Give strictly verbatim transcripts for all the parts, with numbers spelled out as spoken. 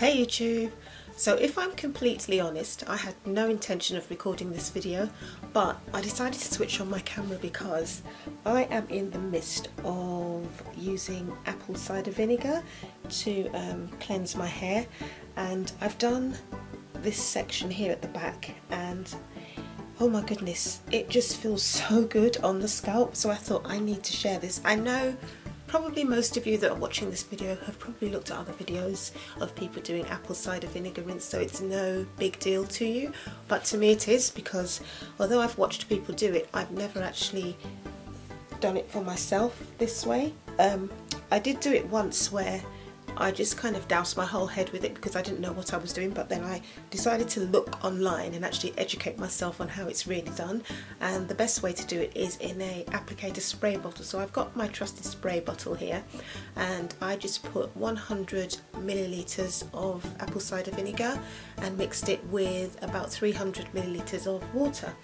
Hey YouTube! So if I'm completely honest, I had no intention of recording this video, but I decided to switch on my camera because I am in the midst of using apple cider vinegar to um, cleanse my hair, and I've done this section here at the back, and oh my goodness, it just feels so good on the scalp, so I thought I need to share this. I know probably most of you that are watching this video have probably looked at other videos of people doing apple cider vinegar rinse, so it's no big deal to you, but to me it is, because although I've watched people do it, I've never actually done it for myself this way. Um, I did do it once where I just kind of doused my whole head with it because I didn't know what I was doing, but then I decided to look online and actually educate myself on how it's really done, and the best way to do it is in a applicator spray bottle. So I've got my trusted spray bottle here, and I just put one hundred milliliters of apple cider vinegar and mixed it with about three hundred milliliters of water.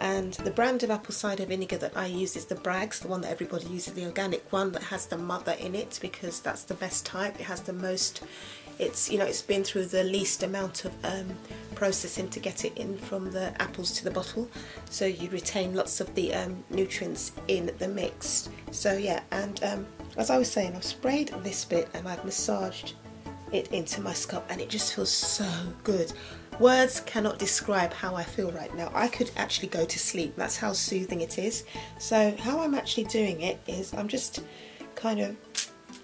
And the brand of apple cider vinegar that I use is the Braggs, the one that everybody uses, the organic one that has the mother in it, because that's the best type. It has the most, it's, you know, it's been through the least amount of um, processing to get it in from the apples to the bottle, so you retain lots of the um, nutrients in the mix. So yeah, and um, as I was saying, I've sprayed this bit and I've massaged it into my scalp, and it just feels so good. Words cannot describe how I feel right now. I could actually go to sleep. That's how soothing it is. So how I'm actually doing it is I'm just kind of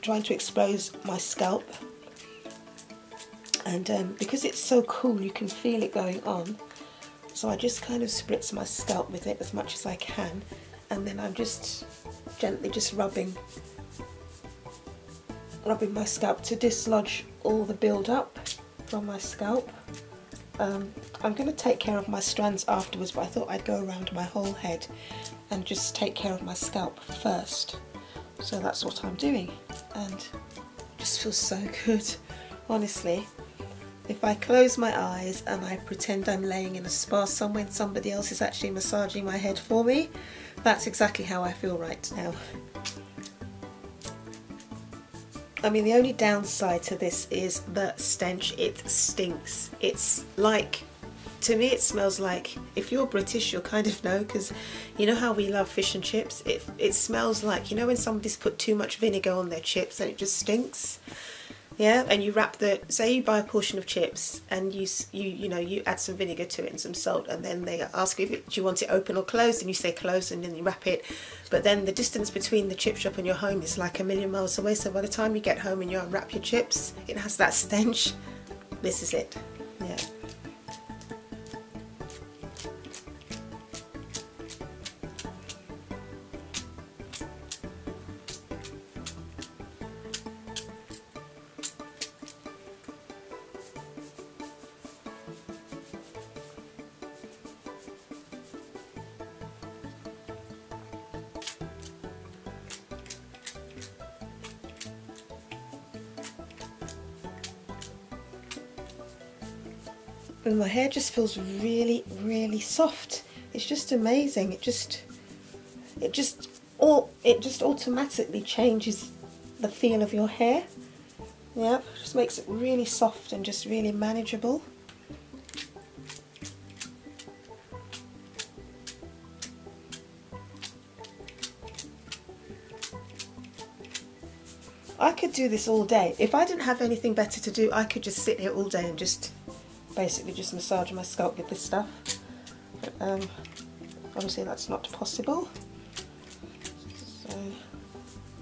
trying to expose my scalp, and um, because it's so cool you can feel it going on, so I just kind of spritz my scalp with it as much as I can, and then I'm just gently just rubbing rubbing my scalp to dislodge all the build-up from my scalp. Um, I'm going to take care of my strands afterwards, but I thought I'd go around my whole head and just take care of my scalp first. So that's what I'm doing, and it just feels so good. Honestly, if I close my eyes and I pretend I'm laying in a spa somewhere and somebody else is actually massaging my head for me, that's exactly how I feel right now. I mean, the only downside to this is the stench. It stinks. It's like, to me it smells like, if you're British you'll kind of know, because you know how we love fish and chips, it, it smells like, you know when somebody's put too much vinegar on their chips and it just stinks. Yeah, and you wrap the, say you buy a portion of chips and you, you, you know, you add some vinegar to it and some salt, and then they ask if it, do you want it open or closed, and you say closed, and then you wrap it. But then the distance between the chip shop and your home is like a million miles away, so by the time you get home and you unwrap your chips, it has that stench. This is it, yeah. And my hair just feels really, really soft. It's just amazing. It just, it just, all, it just automatically changes the feel of your hair. Yep, just makes it really soft and just really manageable. I could do this all day. If I didn't have anything better to do, I could just sit here all day and just basically just massage my scalp with this stuff. Um, obviously that's not possible. So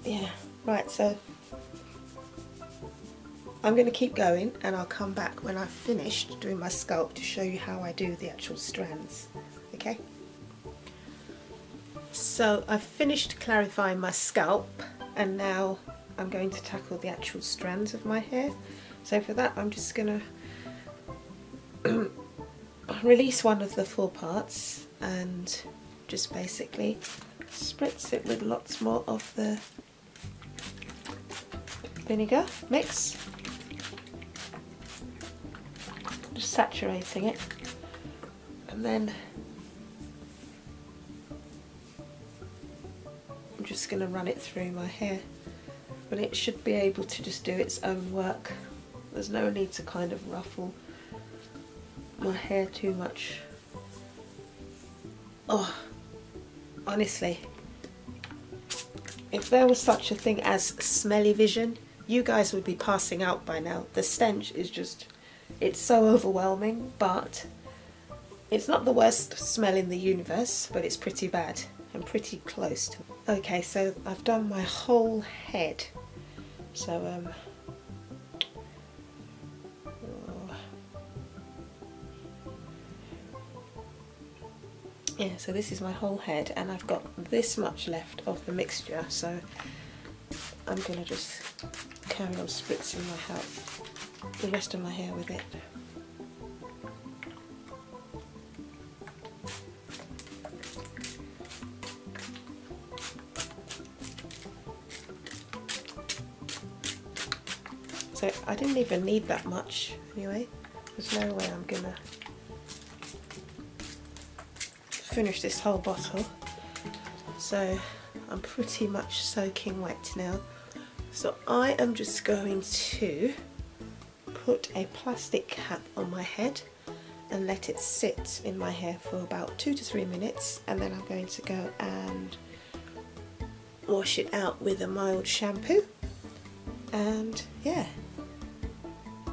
yeah, right, so I'm going to keep going and I'll come back when I've finished doing my scalp to show you how I do the actual strands, okay? So I've finished clarifying my scalp, and now I'm going to tackle the actual strands of my hair. So for that I'm just going to release one of the four parts and just basically spritz it with lots more of the vinegar mix, just saturating it, and then I'm just going to run it through my hair, but it should be able to just do its own work There's no need to kind of ruffle my hair too much. Oh, honestly, if there was such a thing as smelly vision, you guys would be passing out by now. The stench is just, it's so overwhelming, but it's not the worst smell in the universe, but it's pretty bad and pretty close to. Okay, so I've done my whole head. So, um, yeah, so this is my whole head, and I've got this much left of the mixture, so I'm gonna just carry on spritzing my hair, the rest of my hair with it. So I didn't even need that much anyway. There's no way I'm gonna finish this whole bottle, so I'm pretty much soaking wet now. So I am just going to put a plastic cap on my head and let it sit in my hair for about two to three minutes, and then I'm going to go and wash it out with a mild shampoo, and yeah,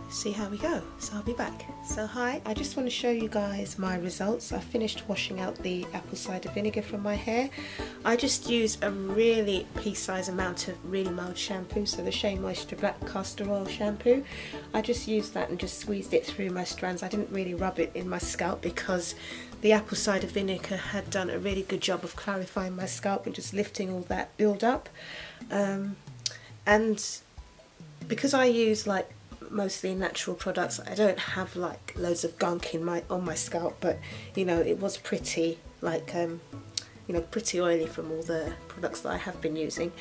see how we go. So I'll be back. So hi, I just want to show you guys my results. I finished washing out the apple cider vinegar from my hair. I just use a really pea-sized amount of really mild shampoo, so the Shea Moisture Black Castor Oil shampoo. I just used that and just squeezed it through my strands. I didn't really rub it in my scalp because the apple cider vinegar had done a really good job of clarifying my scalp and just lifting all that build up. Um, and because I use like mostly natural products, I don't have like loads of gunk in my on my scalp, but you know, it was pretty like um you know, pretty oily from all the products that I have been using.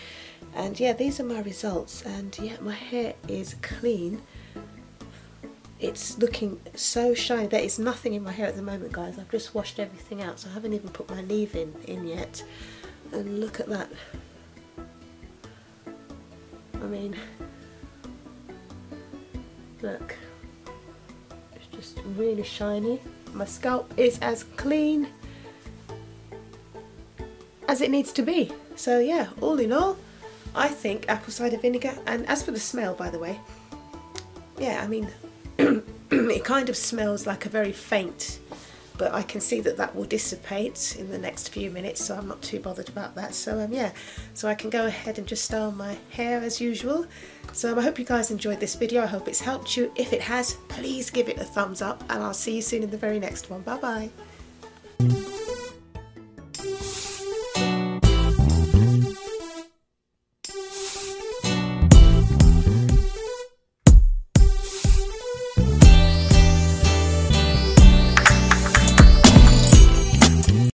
And yeah, these are my results, and yeah, my hair is clean. It's looking so shiny. There is nothing in my hair at the moment, guys. I've just washed everything out, so I haven't even put my leave-in in yet, and look at that. I mean, look, it's just really shiny. My scalp is as clean as it needs to be. So yeah, all in all, I think apple cider vinegar, and as for the smell, by the way, yeah, I mean, it kind of smells like a very faint, but I can see that that will dissipate in the next few minutes, so I'm not too bothered about that. So um, yeah, so I can go ahead and just style my hair as usual. So um, I hope you guys enjoyed this video. I hope it's helped you. If it has, please give it a thumbs up, and I'll see you soon in the very next one. Bye bye.